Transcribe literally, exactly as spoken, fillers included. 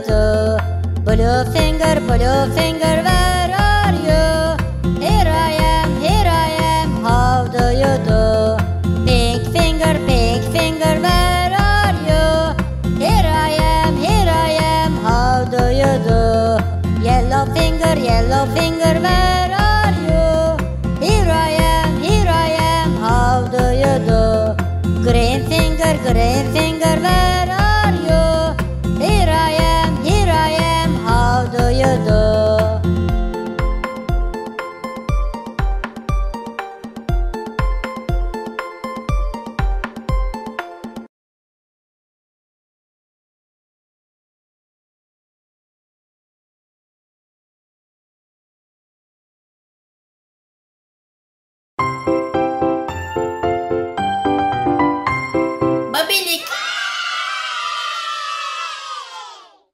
door. Blue finger, blue finger, where are you? Here I am, here I am, how do you do? Pink finger, pink finger, where are you? Here I am, here I am, how do you do? Yellow finger, yellow finger, where are you? Here I am, here I am, how do you do? Green finger, green finger, where are you? Here I am, here I am, how do you do? Babilik.